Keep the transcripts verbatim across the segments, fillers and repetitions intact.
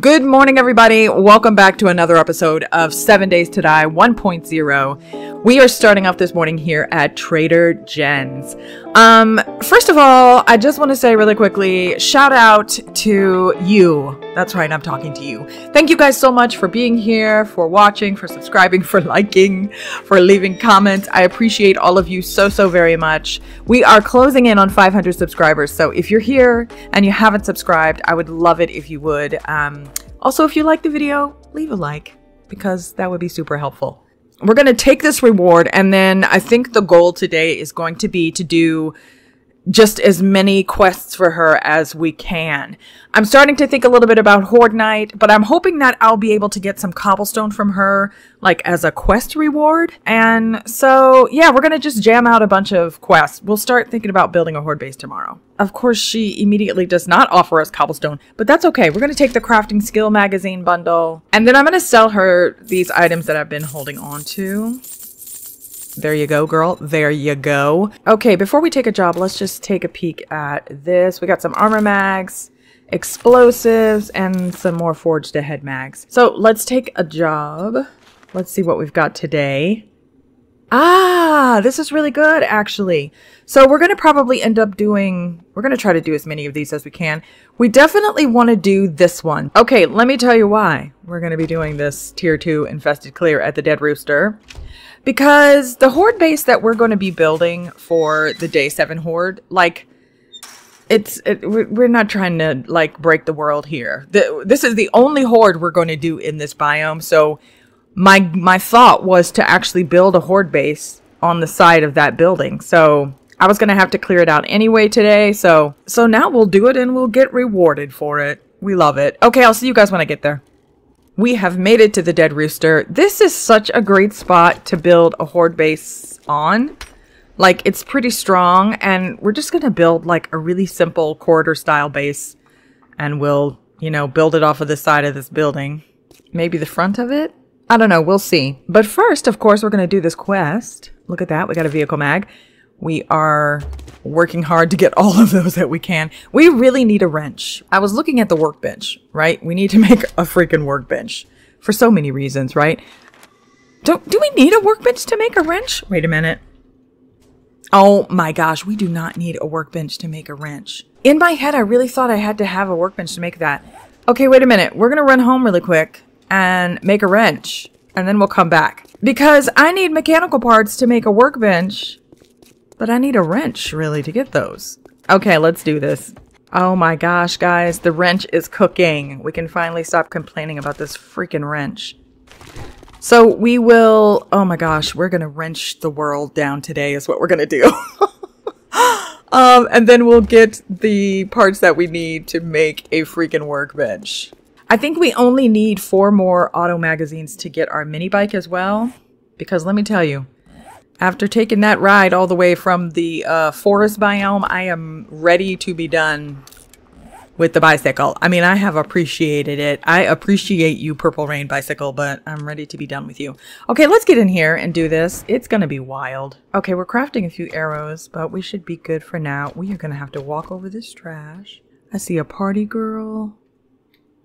Good morning, everybody. Welcome back to another episode of seven days to die one point oh. We are starting off this morning here at Trader Jen's. Um, first of all, I just want to say really quickly, shout out to you. That's right, I'm talking to you. Thank you guys so much for being here, for watching, for subscribing, for liking, for leaving comments. I appreciate all of you so, so very much. We are closing in on five hundred subscribers. So if you're here and you haven't subscribed, I would love it if you would. Um, Also, if you like the video, leave a like because that would be super helpful. We're going to take this reward, and then I think the goal today is going to be to do just as many quests for her as we can. I'm starting to think a little bit about Horde Night, but I'm hoping that I'll be able to get some cobblestone from her, like as a quest reward. And so, yeah, we're going to just jam out a bunch of quests. We'll start thinking about building a horde base tomorrow. Of course, she immediately does not offer us cobblestone, but that's okay. We're going to take the crafting skill magazine bundle, and then I'm going to sell her these items that I've been holding on to. There you go, girl. There you go. Okay, before we take a job, let's just take a peek at this. We got some armor mags, explosives, and some more forged ahead mags. So let's take a job. Let's see what we've got today. Ah, this is really good, actually. So we're going to probably end up doing, we're going to try to do as many of these as we can. We definitely want to do this one. Okay, let me tell you why we're going to be doing this tier two infested clear at the Dead Rooster. Because the horde base that we're going to be building for the day seven horde, like, it's it, we're not trying to, like, break the world here. The, this is the only horde we're going to do in this biome. So my my thought was to actually build a horde base on the side of that building. So I was going to have to clear it out anyway today. So so now we'll do it and we'll get rewarded for it. We love it. Okay, I'll see you guys when I get there. We have made it to the Dead Rooster. This is such a great spot to build a horde base on. Like, it's pretty strong, and we're just gonna build like a really simple corridor style base, and we'll, you know, build it off of the side of this building. Maybe the front of it? I don't know, we'll see. But first, of course, we're gonna do this quest. Look at that, we got a vehicle mag. We are working hard to get all of those that we can. We really need a wrench. I was looking at the workbench, right? We need to make a freaking workbench for so many reasons, right? Don't, do we need a workbench to make a wrench? Wait a minute. Oh my gosh, we do not need a workbench to make a wrench. In my head, I really thought I had to have a workbench to make that. Okay, wait a minute. We're going to run home really quick and make a wrench, and then we'll come back. Because I need mechanical parts to make a workbench. But I need a wrench, really, to get those. Okay, let's do this. Oh my gosh, guys. The wrench is cooking. We can finally stop complaining about this freaking wrench. So we will... Oh my gosh, we're going to wrench the world down today is what we're going to do. um, and then we'll get the parts that we need to make a freaking workbench. I think we only need four more auto magazines to get our mini bike as well. Because let me tell you, after taking that ride all the way from the uh, forest biome, I am ready to be done with the bicycle. I mean, I have appreciated it. I appreciate you, Purple Rain Bicycle, but I'm ready to be done with you. Okay, let's get in here and do this. It's going to be wild. Okay, we're crafting a few arrows, but we should be good for now. We are going to have to walk over this trash. I see a party girl.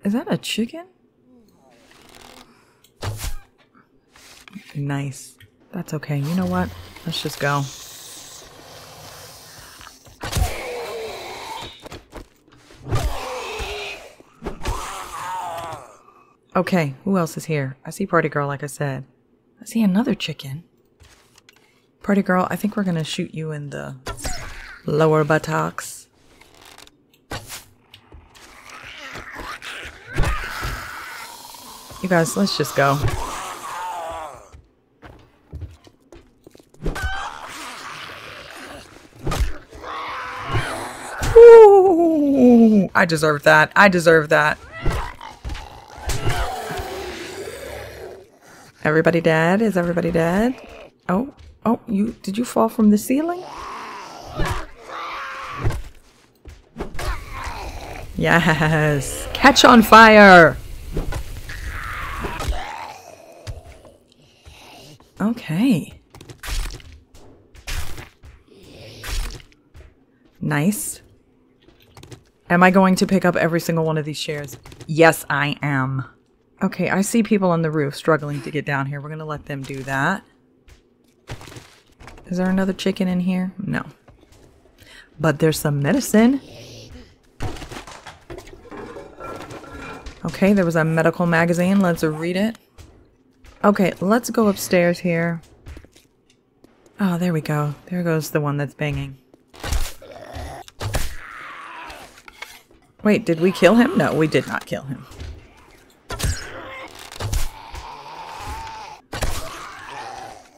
Is that a chicken? Nice. That's okay. You know what? Let's just go. Okay, who else is here? I see Party Girl, like I said. I see another chicken. Party Girl, I think we're gonna shoot you in the lower buttocks. You guys, let's just go. I deserve that. I deserve that. Everybody dead? Is everybody dead? Oh, oh, you, did you fall from the ceiling? Yes. Catch on fire. Okay. Nice. Am I going to pick up every single one of these chairs? Yes, I am. Okay, I see people on the roof struggling to get down here. We're going to let them do that. Is there another chicken in here? No. But there's some medicine. Okay, there was a medical magazine. Let's read it. Okay, let's go upstairs here. Oh, there we go. There goes the one that's banging. Wait, did we kill him? No, we did not kill him.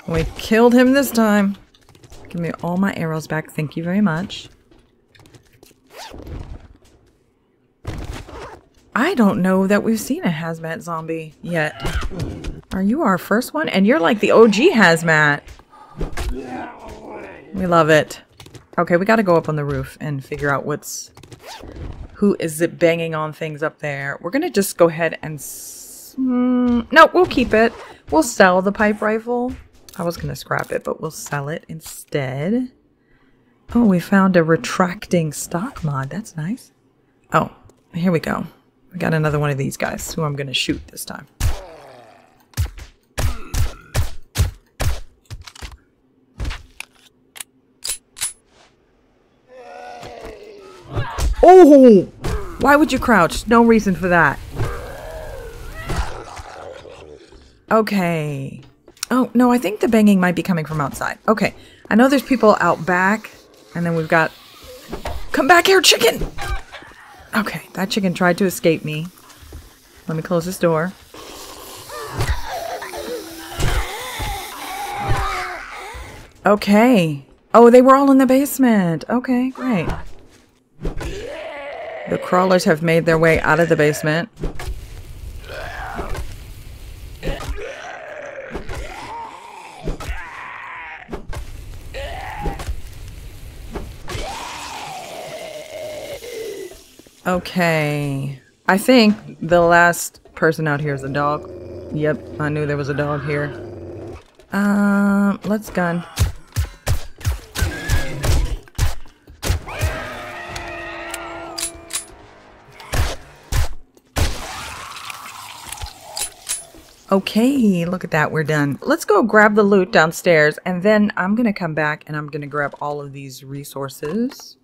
We killed him this time. Give me all my arrows back. Thank you very much. I don't know that we've seen a hazmat zombie yet. Are you our first one? And you're like the O G hazmat. We love it. Okay, we got to go up on the roof and figure out what's... Who is it banging on things up there? We're going to just go ahead and... S mm, no, we'll keep it. We'll sell the pipe rifle. I was going to scrap it, but we'll sell it instead. Oh, we found a retracting stock mod. That's nice. Oh, here we go. We got another one of these guys who I'm going to shoot this time. Oh! Why would you crouch? No reason for that. Okay. Oh, no, I think the banging might be coming from outside. Okay. I know there's people out back, and then we've got... Come back here, chicken! Okay, that chicken tried to escape me. Let me close this door. Okay. Oh, they were all in the basement. Okay, great. The crawlers have made their way out of the basement. Okay. I think the last person out here is a dog. Yep, I knew there was a dog here. Um, let's gun. Okay, look at that. We're done. Let's go grab the loot downstairs, and then I'm going to come back and I'm going to grab all of these resources.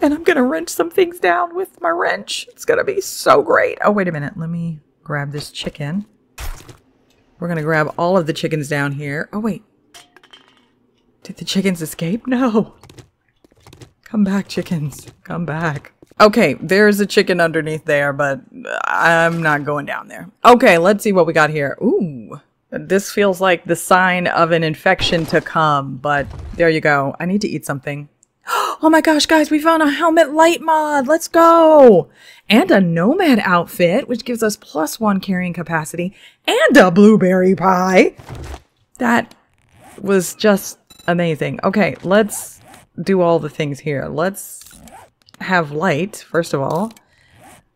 And I'm going to wrench some things down with my wrench. It's going to be so great. Oh, wait a minute. Let me grab this chicken. We're going to grab all of the chickens down here. Oh, wait. Did the chickens escape? No. Come back, chickens. Come back. Okay, there's a chicken underneath there, but I'm not going down there. Okay, let's see what we got here. Ooh, this feels like the sign of an infection to come, but there you go. I need to eat something. Oh my gosh, guys, we found a helmet light mod. Let's go. And a nomad outfit, which gives us plus one carrying capacity, and a blueberry pie. That was just amazing. Okay, let's do all the things here. Let's... have light, first of all.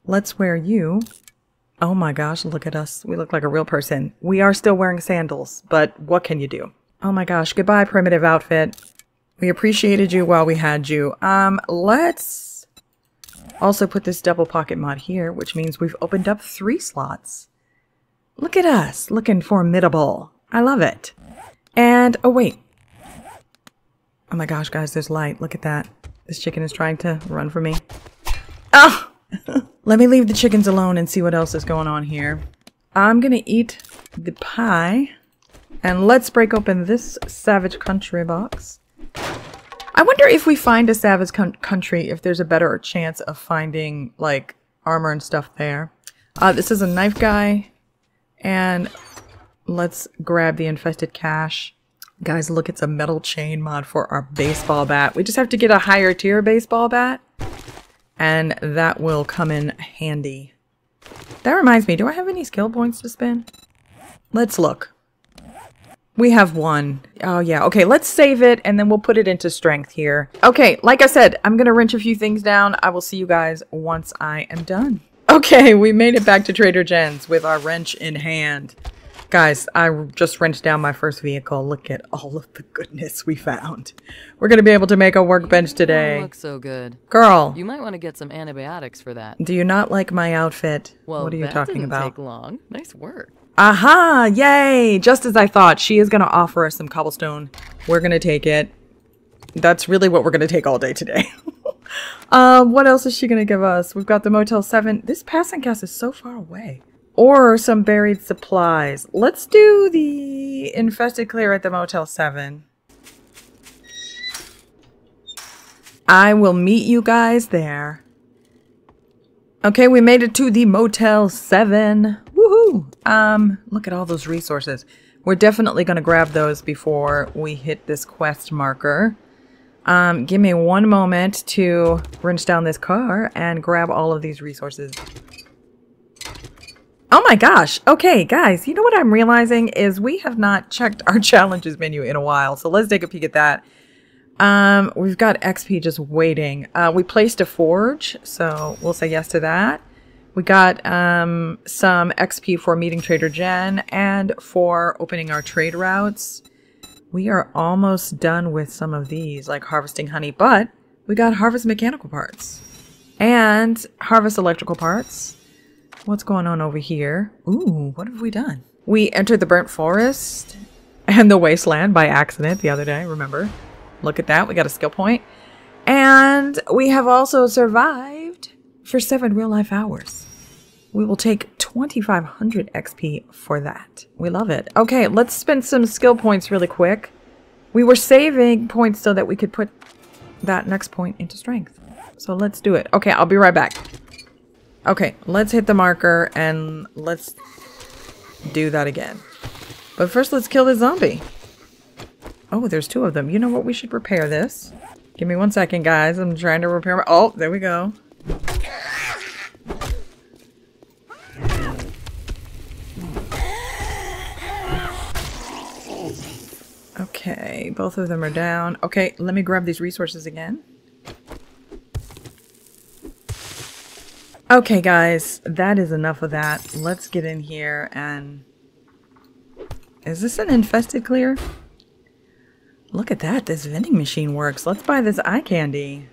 Let's wear you. Oh my gosh, look at us. We look like a real person. We are still wearing sandals, but what can you do? Oh my gosh, goodbye, primitive outfit. We appreciated you while we had you. Um, let's also put this double pocket mod here, which means we've opened up three slots. Look at us, looking formidable. I love it. And, oh wait. Oh my gosh, guys, there's light. Look at that. This chicken is trying to run for me. Ah! Let me leave the chickens alone and see what else is going on here. I'm gonna eat the pie. And let's break open this Savage Country box. I wonder if we find a Savage Country, if there's a better chance of finding, like, armor and stuff there. Uh, this is a knife guy. And let's grab the infested cache. Guys, look, it's a metal chain mod for our baseball bat. We just have to get a higher tier baseball bat, and that will come in handy. That reminds me, do I have any skill points to spend? Let's look. We have one. Oh, yeah. Okay, let's save it, and then we'll put it into strength here. Okay, like I said, I'm going to wrench a few things down. I will see you guys once I am done. Okay, we made it back to Trader Jen's with our wrench in hand. Guys, I just wrenched down my first vehicle. Look at all of the goodness we found. We're going to be able to make a workbench today. You look so good. Girl. You might want to get some antibiotics for that. Do you not like my outfit? Well, what are you talking about? Well, that didn't take long. Nice work. Aha! Yay! Just as I thought. She is going to offer us some cobblestone. We're going to take it. That's really what we're going to take all day today. um, what else is she going to give us? We've got the Motel seven. This passing cast is so far away. Or some buried supplies. Let's do the infested clear at the Motel seven. I will meet you guys there. Okay, we made it to the Motel seven. Woohoo! Um, look at all those resources. We're definitely going to grab those before we hit this quest marker. Um, give me one moment to wrench down this car and grab all of these resources. Oh my gosh. Okay, guys, you know what I'm realizing is we have not checked our challenges menu in a while. So let's take a peek at that. Um, we've got X P just waiting. Uh, we placed a forge, so we'll say yes to that. We got um, some X P for meeting Trader Jen and for opening our trade routes. We are almost done with some of these, like harvesting honey, but we got harvest mechanical parts and harvest electrical parts. What's going on over here? Ooh, what have we done? We entered the burnt forest and the wasteland by accident the other day, remember? Look at that, we got a skill point. And we have also survived for seven real life hours. We will take twenty-five hundred X P for that. We love it. Okay, let's spend some skill points really quick. We were saving points so that we could put that next point into strength. So let's do it. Okay, I'll be right back. Okay, let's hit the marker and let's do that again. But first, let's kill this zombie. Oh, there's two of them. You know what? We should repair this. Give me one second, guys. I'm trying to repair my... Oh, there we go. Okay, both of them are down. Okay, let me grab these resources again. Okay, guys, that is enough of that. Let's get in here and... Is this an infested clear? Look at that. This vending machine works. Let's buy this eye candy.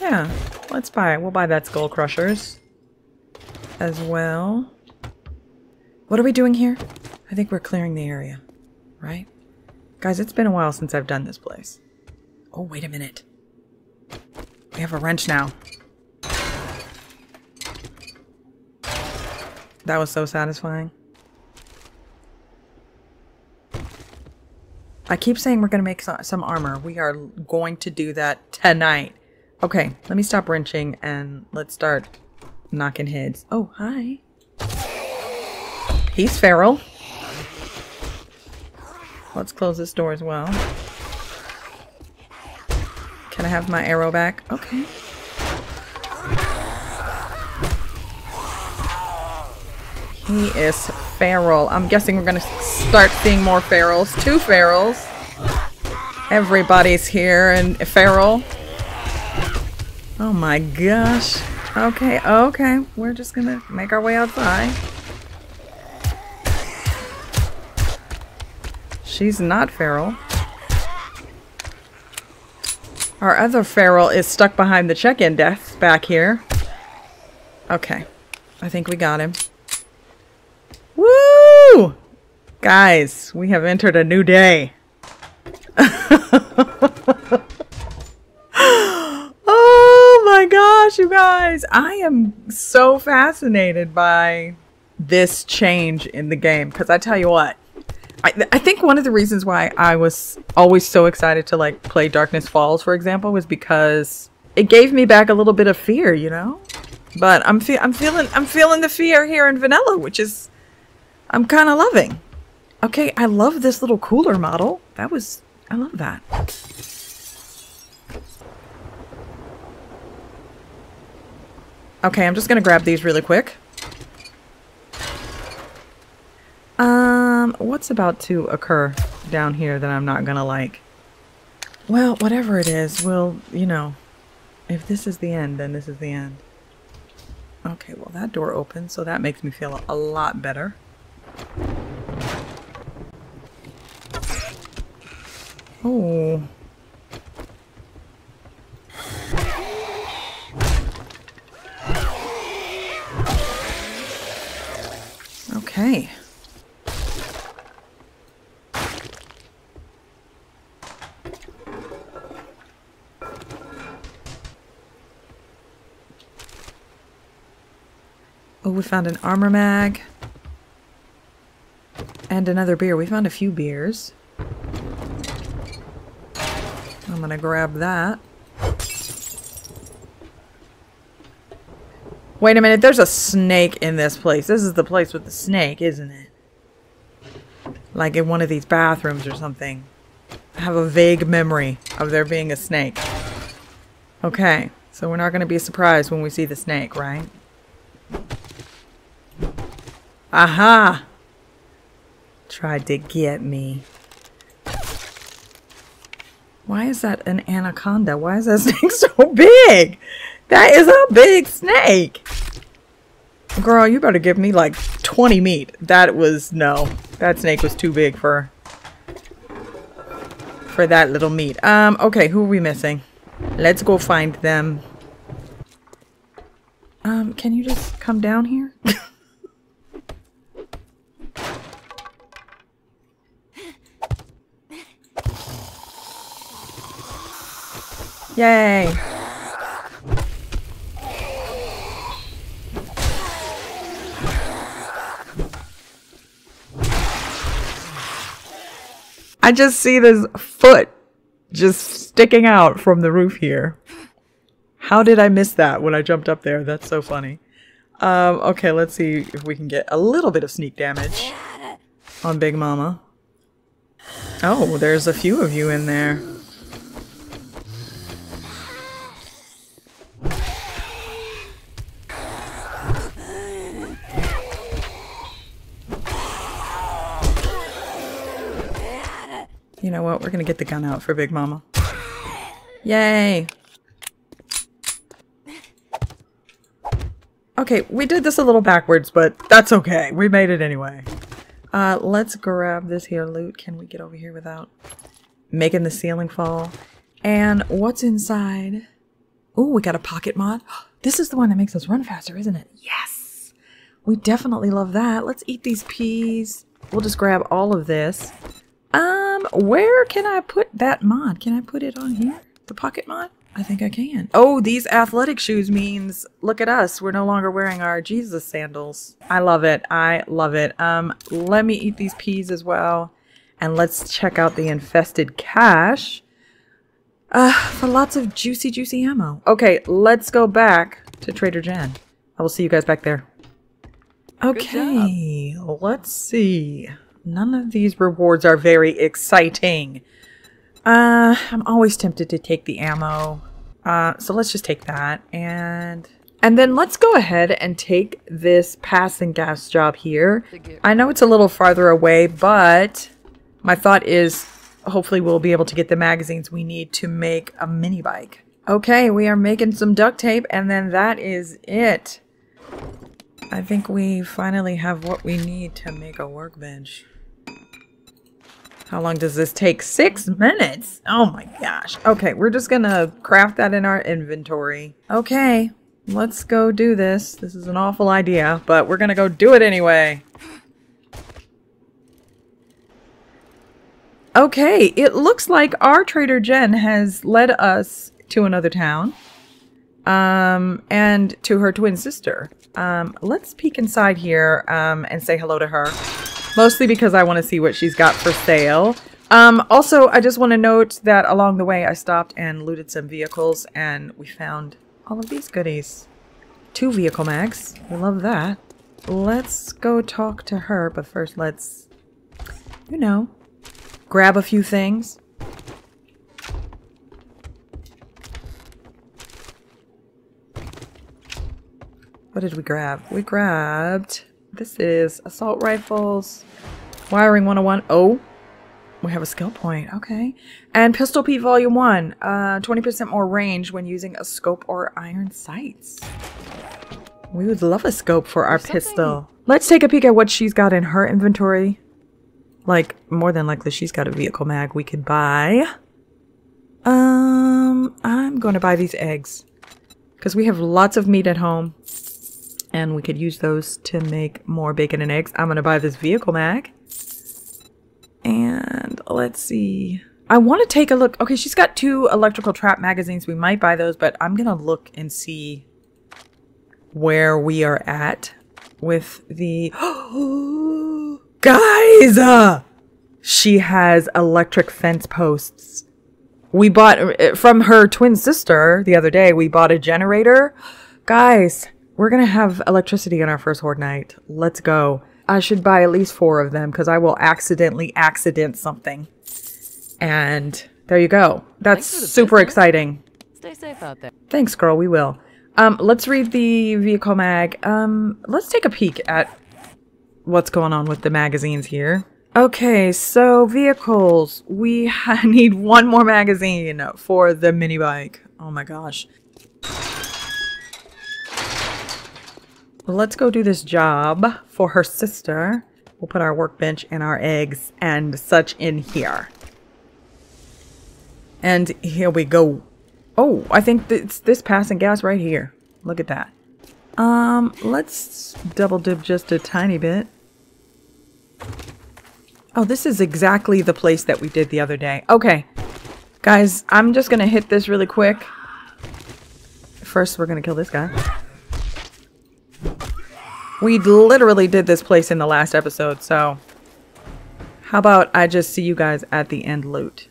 Yeah, let's buy it. We'll buy that Skull Crushers as well. What are we doing here? I think we're clearing the area, right? Guys, it's been a while since I've done this place. Oh, wait a minute. We have a wrench now. That was so satisfying. I keep saying we're going to make some, some armor. We are going to do that tonight. Okay, let me stop wrenching and let's start knocking heads. Oh, hi. He's feral. Let's close this door as well. Can I have my arrow back? Okay. He is feral. I'm guessing we're gonna start seeing more ferals. Two ferals. Everybody's here and feral. Oh my gosh. Okay, okay. We're just gonna make our way outside. She's not feral. Our other feral is stuck behind the check-in desk back here. Okay. I think we got him. Woo! Guys, we have entered a new day. Oh my gosh, you guys. I am so fascinated by this change in the game. Because I tell you what, I, I think one of the reasons why I was always so excited to like play Darkness Falls, for example, was because it gave me back a little bit of fear, you know? But I'm, fe I'm, feeling, I'm feeling the fear here in Vanilla, which is... I'm kind of loving. Okay, I love this little cooler model. That was... I love that. Okay, I'm just going to grab these really quick. Um, what's about to occur down here that I'm not going to like? Well, whatever it is, we'll, you know... If this is the end, then this is the end. Okay, well, that door opens, so that makes me feel a lot better. Oh. Okay. Oh, we found an armor mag. And another beer. We found a few beers. I'm gonna grab that. Wait a minute, there's a snake in this place. This is the place with the snake, isn't it? Like in one of these bathrooms or something. I have a vague memory of there being a snake. Okay, so we're not gonna be surprised when we see the snake, right? Aha! Tried to get me. Why is that an anaconda? Why is that snake so big? That is a big snake. Girl, you better give me like twenty meat. That was, no. That snake was too big for, for that little meat. Um, okay, who are we missing? Let's go find them. Um, can you just come down here? Yay! I just see this foot just sticking out from the roof here. How did I miss that when I jumped up there? That's so funny. Um, okay, let's see if we can get a little bit of sneak damage on Big Mama. Oh, there's a few of you in there. You know what? We're gonna get the gun out for Big Mama. Yay! Okay, we did this a little backwards, but that's okay. We made it anyway. Uh, let's grab this here loot. Can we get over here without making the ceiling fall? And what's inside? Ooh, we got a pocket mod. This is the one that makes us run faster, isn't it? Yes! We definitely love that. Let's eat these peas. We'll just grab all of this. Um, where can I put that mod? Can I put it on here? The pocket mod? I think I can. Oh, these athletic shoes means, look at us. We're no longer wearing our Jesus sandals. I love it. I love it. Um, let me eat these peas as well. And let's check out the infested cache. Uh, for lots of juicy, juicy ammo. Okay, let's go back to Trader Jen. I will see you guys back there. Okay, let's see. None of these rewards are very exciting. Uh, I'm always tempted to take the ammo. Uh, so let's just take that. And and then let's go ahead and take this pass and gas job here. I know it's a little farther away, but my thought is hopefully we'll be able to get the magazines we need to make a mini bike. Okay, we are making some duct tape, and then that is it. I think we finally have what we need to make a workbench. How long does this take? Six minutes? Oh my gosh. Okay, we're just gonna craft that in our inventory. Okay, let's go do this. This is an awful idea, but we're gonna go do it anyway. Okay, it looks like our Trader Jen has led us to another town. Um, and to her twin sister. Um, let's peek inside here, um, and say hello to her. Mostly because I want to see what she's got for sale. Um, also, I just want to note that along the way I stopped and looted some vehicles, and we found all of these goodies. Two vehicle mags. We love that. Let's go talk to her, but first let's, you know, grab a few things. What did we grab? We grabbed, this is assault rifles, wiring one oh one. Oh, we have a skill point. Okay. And Pistol Pete Volume one, uh, twenty percent more range when using a scope or iron sights. We would love a scope for our There's pistol. Something. Let's take a peek at what she's got in her inventory. Like, more than likely she's got a vehicle mag we could buy. Um, I'm going to buy these eggs because we have lots of meat at home and we could use those to make more bacon and eggs. I'm going to buy this vehicle mag. And let's see. I want to take a look. Okay, she's got two electrical trap magazines. We might buy those, but I'm going to look and see where we are at with the... Guys! Uh, she has electric fence posts. We bought... From her twin sister the other day, we bought a generator. Guys, we're going to have electricity on our first Horde night. Let's go. I should buy at least four of them because I will accidentally accident something. And there you go. That's super exciting. Stay safe out there. Thanks, girl. We will. Um, let's read the vehicle mag. Um, let's take a peek at what's going on with the magazines here. Okay, so vehicles. We ha need one more magazine for the mini bike. Oh my gosh. Let's go do this job for her sister. We'll put our workbench and our eggs and such in here. And here we go. Oh, I think it's this passing gas right here. Look at that. Um, let's double dip just a tiny bit. Oh, this is exactly the place that we did the other day. Okay. Guys, I'm just going to hit this really quick. First, we're going to kill this guy. We literally did this place in the last episode, so... How about I just see you guys at the end loot?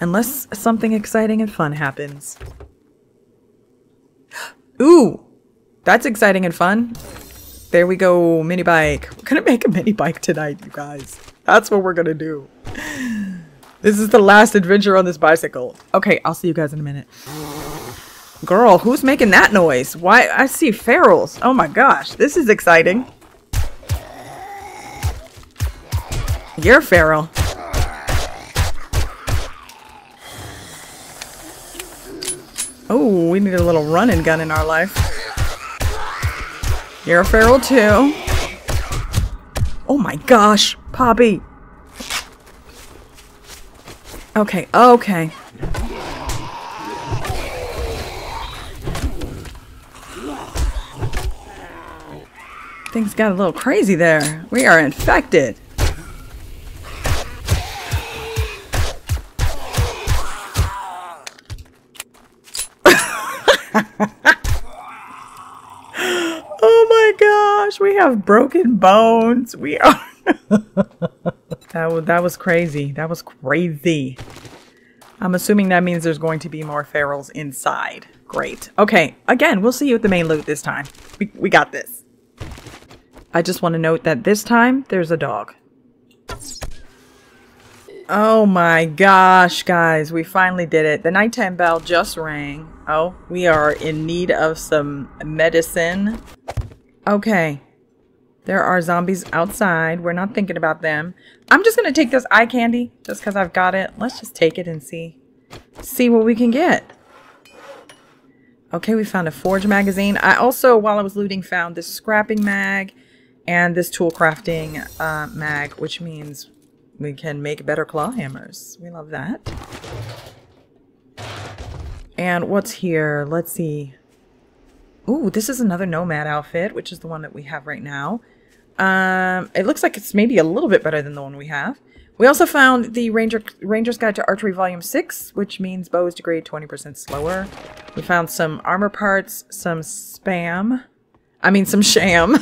Unless something exciting and fun happens. Ooh! That's exciting and fun. There we go, mini bike. We're gonna make a mini bike tonight, you guys. That's what we're gonna do. This is the last adventure on this bicycle. Okay, I'll see you guys in a minute. Girl, who's making that noise? Why? I see ferals. Oh my gosh, this is exciting. You're feral. Oh, we need a little running gun in our life. You're a feral too. Oh my gosh, Poppy. Okay, okay. Things got a little crazy there. We are infected. Oh my gosh, we have broken bones. We are. that, was, that was crazy. That was crazy. I'm assuming that means there's going to be more ferals inside. Great. Okay, again, we'll see you at the main loot this time. We, we got this. I just want to note that this time, there's a dog. Oh my gosh, guys. We finally did it. The nighttime bell just rang. Oh, we are in need of some medicine. Okay. There are zombies outside. We're not thinking about them. I'm just going to take this eye candy just because I've got it. Let's just take it and see. See what we can get. Okay, we found a forge magazine. I also, while I was looting, found this scrapping mag. And this tool crafting uh, mag, which means we can make better claw hammers. We love that. And what's here? Let's see. Ooh, this is another nomad outfit, which is the one that we have right now. Um, it looks like it's maybe a little bit better than the one we have. We also found the Ranger Ranger's Guide to Archery Volume six, which means bows degrade twenty percent slower. We found some armor parts, some spam. I mean, some sham.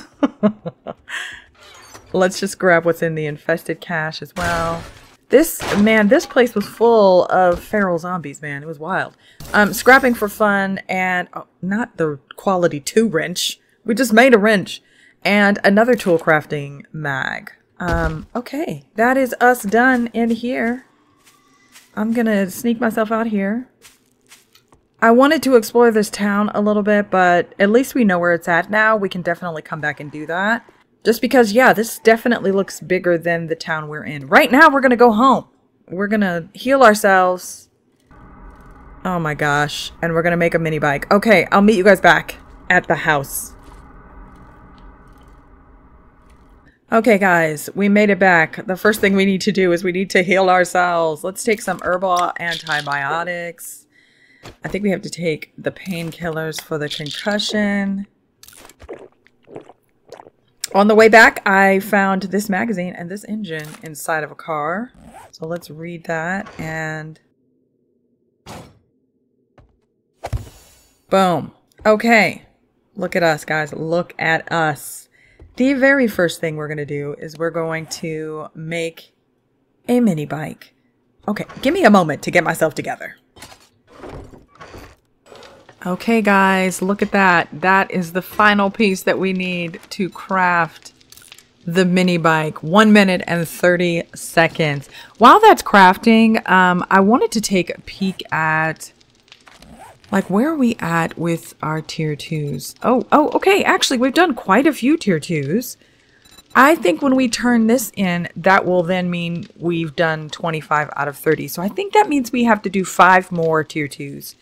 Let's just grab what's in the infested cache as well. This, man, this place was full of feral zombies, man. It was wild. Um, scrapping for fun and oh, not the quality two wrench. We just made a wrench. And another tool crafting mag. Um, okay, that is us done in here. I'm going to sneak myself out here. I wanted to explore this town a little bit, but at least we know where it's at now. We can definitely come back and do that. Just because, yeah, this definitely looks bigger than the town we're in. Right now, we're going to go home. We're going to heal ourselves. Oh my gosh. And we're going to make a mini bike. Okay, I'll meet you guys back at the house. Okay, guys, we made it back. The first thing we need to do is we need to heal ourselves. Let's take some herbal antibiotics. I think we have to take the painkillers for the concussion. On the way back, I found this magazine and this engine inside of a car. So let's read that and... boom. Okay. Look at us, guys. Look at us. The very first thing we're going to do is we're going to make a mini bike. Okay. Give me a moment to get myself together. Okay, guys, look at that. That is the final piece that we need to craft the mini bike. one minute and thirty seconds. While that's crafting, um, I wanted to take a peek at, like, where are we at with our tier twos? Oh, oh, okay. Actually, we've done quite a few tier twos. I think when we turn this in, that will then mean we've done twenty-five out of thirty. So I think that means we have to do five more tier twos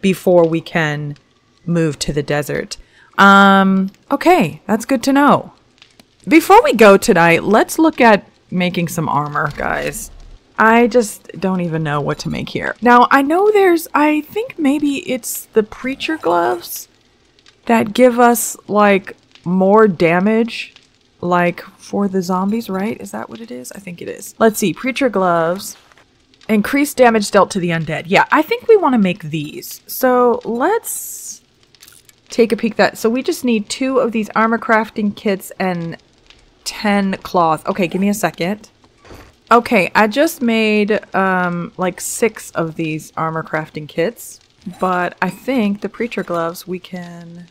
before we can move to the desert. Um, okay, that's good to know. Before we go tonight, let's look at making some armor, guys. I just don't even know what to make here. Now, I know there's, I think maybe it's the preacher gloves that give us, like, more damage, like, for the zombies, right? Is that what it is? I think it is. Let's see, preacher gloves. Increased damage dealt to the undead. Yeah, I think we want to make these. So let's take a peek at that. So we just need two of these armor crafting kits and ten cloth. Okay, give me a second. Okay, I just made um, like six of these armor crafting kits. But I think the preacher gloves we can...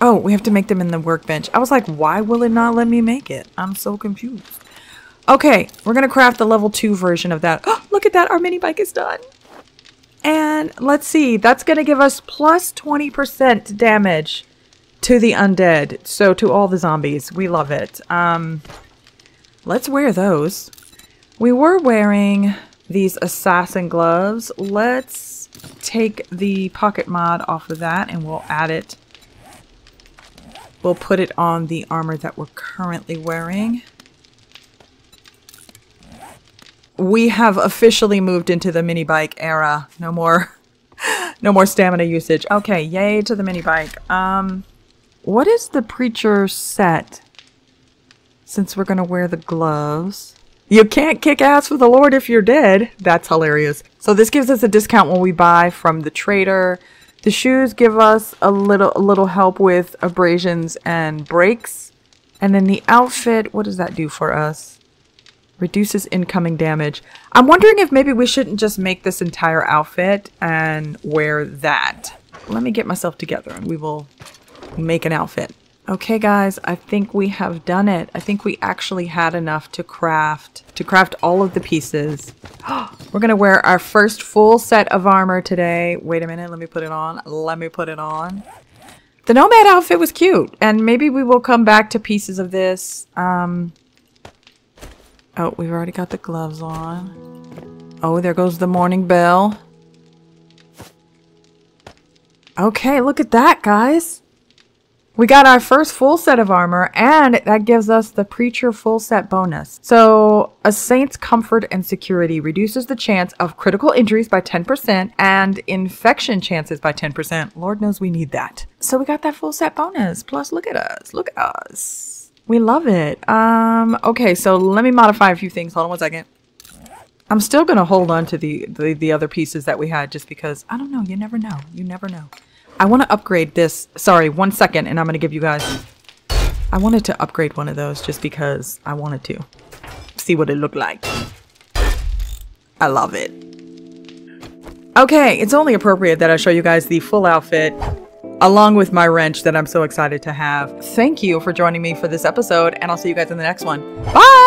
oh, we have to make them in the workbench. I was like, why will it not let me make it? I'm so confused. Okay, we're going to craft the level two version of that. Oh, look at that. Our mini bike is done. And let's see. That's going to give us plus twenty percent damage to the undead. So to all the zombies. We love it. Um, let's wear those. We were wearing these assassin gloves. Let's take the pocket mod off of that and we'll add it. We'll put it on the armor that we're currently wearing. We have officially moved into the mini bike era. No more, no more stamina usage. Okay, yay to the mini bike. Um, what is the preacher set? Since we're gonna wear the gloves, you can't kick ass for the Lord if you're dead. That's hilarious. So this gives us a discount when we buy from the trader. The shoes give us a little, a little help with abrasions and breaks. And then the outfit. What does that do for us? Reduces incoming damage. I'm wondering if maybe we shouldn't just make this entire outfit and wear that. Let me get myself together and we will make an outfit. Okay, guys, I think we have done it. I think we actually had enough to craft, to craft all of the pieces. We're gonna wear our first full set of armor today. Wait a minute, let me put it on. Let me put it on. The Nomad outfit was cute, and maybe we will come back to pieces of this. Um, Oh, we've already got the gloves on. Oh, there goes the morning bell. Okay, look at that, guys. We got our first full set of armor, and that gives us the Preacher full set bonus. So, a Saint's Comfort and Security reduces the chance of critical injuries by ten percent and infection chances by ten percent. Lord knows we need that. So, we got that full set bonus. Plus, look at us. Look at us. We love it. Um, okay, so let me modify a few things. Hold on one second. I'm still going to hold on to the, the, the other pieces that we had just because, I don't know, you never know. You never know. I want to upgrade this. Sorry, one second, and I'm going to give you guys... I wanted to upgrade one of those just because I wanted to see what it looked like. I love it. Okay, it's only appropriate that I show you guys the full outfit, along with my wrench that I'm so excited to have. Thank you for joining me for this episode, and I'll see you guys in the next one. Bye!